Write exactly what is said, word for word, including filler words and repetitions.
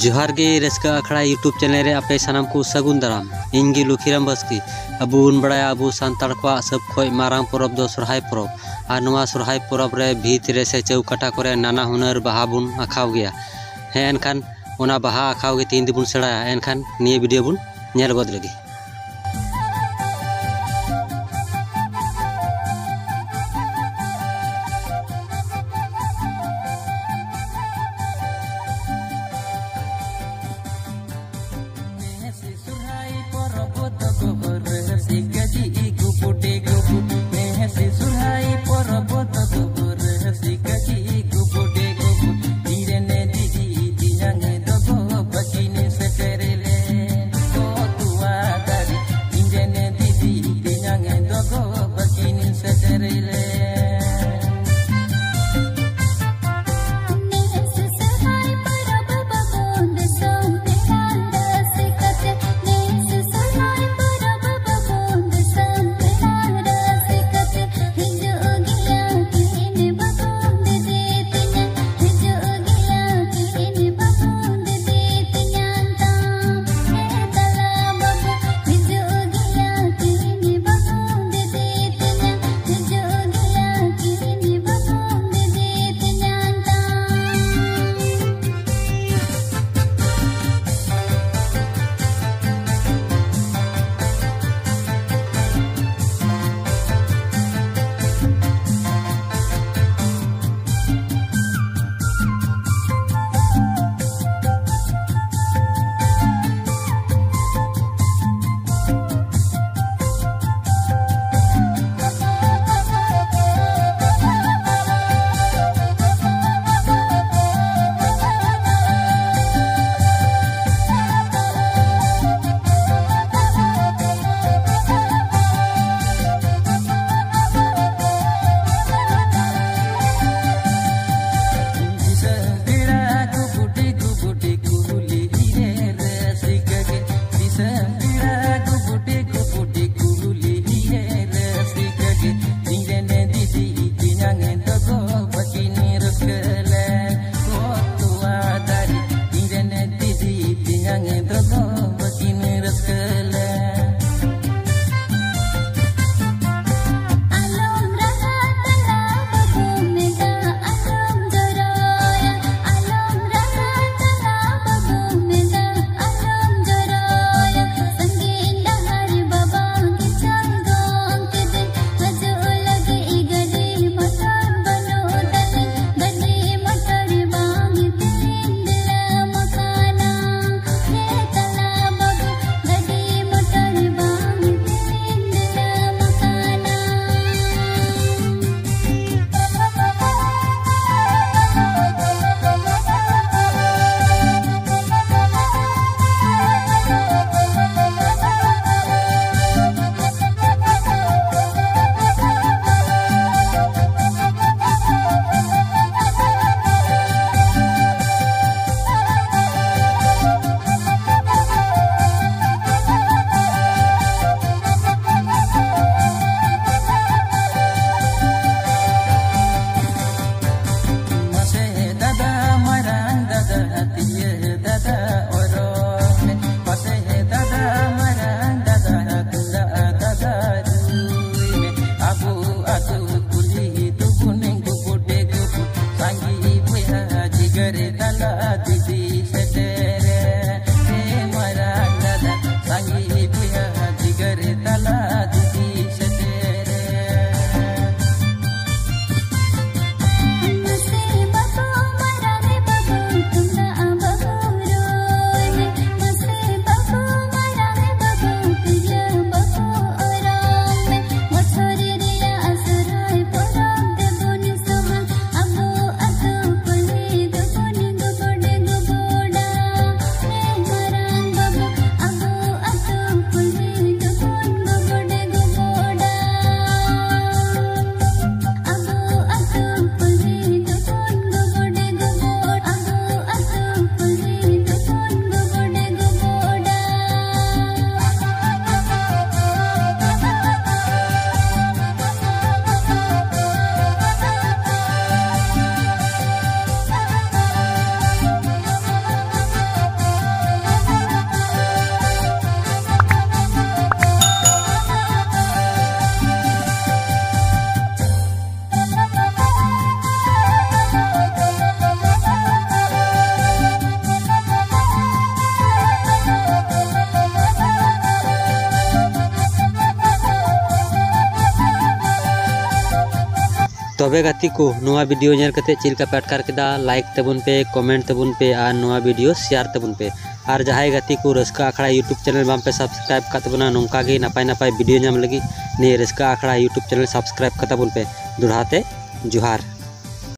जोहार गे रस्को Akhra YouTube channel रे आपे सानाम को सगुन दाराम। इन गे लखीराम बस्की अब उन बड़ा अब सानतार को सब खय मारांग परब दो सोरहाय परब आर नवा सोरहाय परब रे भीत रे से चौकाटा करे नाना हुनर बहा बुन आखाव गया है। एनखान ओना बहा आखाव गे तीन दिन बुन सेड़ाया। एनखान निये वीडियो बुन नेल गद लगी। What? तबे गाती को नवा वीडियो नेर कते चिलका पे अटकार केदा लाइक तबुन पे कमेंट तबुन पे और नवा वीडियो शेयर तबुन पे और जहां गाती को रस्को अखड़ा यूट्यूब चैनल बाम पे सब्सक्राइब करतबना नोंका गे नपाय नपाय वीडियो नाम लगी ने Rasko Akhra YouTube channel subscribe करतबुन पे दुढ़ाते जोहार।